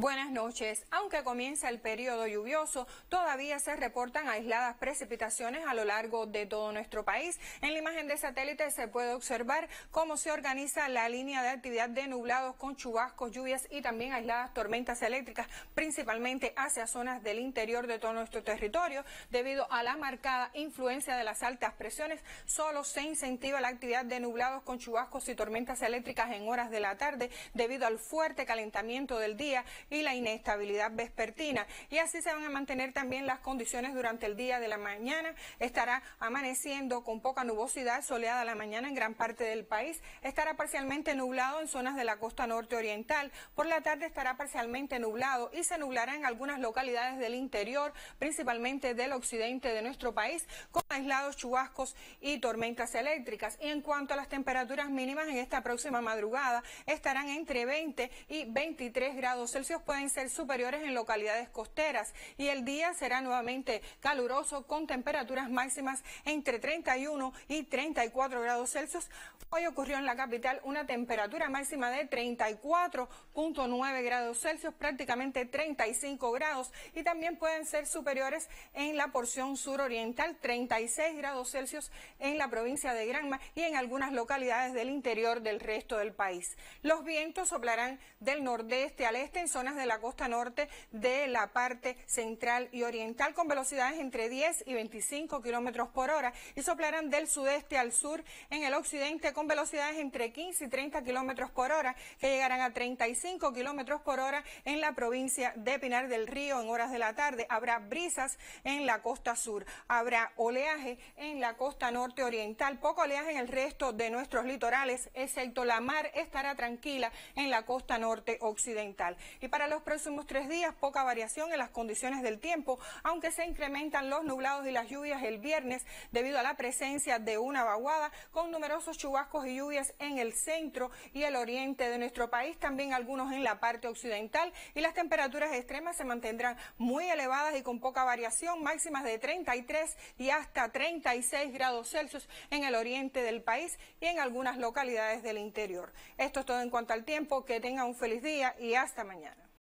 Buenas noches. Aunque comienza el periodo lluvioso, todavía se reportan aisladas precipitaciones a lo largo de todo nuestro país. En la imagen de satélite se puede observar cómo se organiza la línea de actividad de nublados con chubascos, lluvias y también aisladas tormentas eléctricas, principalmente hacia zonas del interior de todo nuestro territorio. Debido a la marcada influencia de las altas presiones, solo se incentiva la actividad de nublados con chubascos y tormentas eléctricas en horas de la tarde, debido al fuerte calentamiento del día y la inestabilidad vespertina, y así se van a mantener también las condiciones durante el día de la mañana. Estará amaneciendo con poca nubosidad, soleada la mañana en gran parte del país, estará parcialmente nublado en zonas de la costa norte oriental, por la tarde estará parcialmente nublado y se nublará en algunas localidades del interior, principalmente del occidente de nuestro país, con aislados chubascos y tormentas eléctricas. Y en cuanto a las temperaturas mínimas, en esta próxima madrugada estarán entre 20 y 23 grados Celsius, pueden ser superiores en localidades costeras, y el día será nuevamente caluroso con temperaturas máximas entre 31 y 34 grados Celsius. Hoy ocurrió en la capital una temperatura máxima de 34.9 grados Celsius, prácticamente 35 grados, y también pueden ser superiores en la porción suroriental, 36 grados Celsius en la provincia de Granma y en algunas localidades del interior del resto del país. Los vientos soplarán del nordeste al este en zonas de la costa norte, de la parte central y oriental, con velocidades entre 10 y 25 kilómetros por hora, y soplarán del sudeste al sur en el occidente con velocidades entre 15 y 30 kilómetros por hora, que llegarán a 35 kilómetros por hora en la provincia de Pinar del Río en horas de la tarde. Habrá brisas en la costa sur, habrá oleaje en la costa norte oriental, poco oleaje en el resto de nuestros litorales, excepto la mar estará tranquila en la costa norte occidental. Y para los próximos 3 días, poca variación en las condiciones del tiempo, aunque se incrementan los nublados y las lluvias el viernes debido a la presencia de una vaguada con numerosos chubascos y lluvias en el centro y el oriente de nuestro país, también algunos en la parte occidental, y las temperaturas extremas se mantendrán muy elevadas y con poca variación, máximas de 33 y hasta 36 grados Celsius en el oriente del país y en algunas localidades del interior. Esto es todo en cuanto al tiempo. Que tengan un feliz día y hasta mañana.